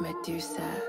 Medusa.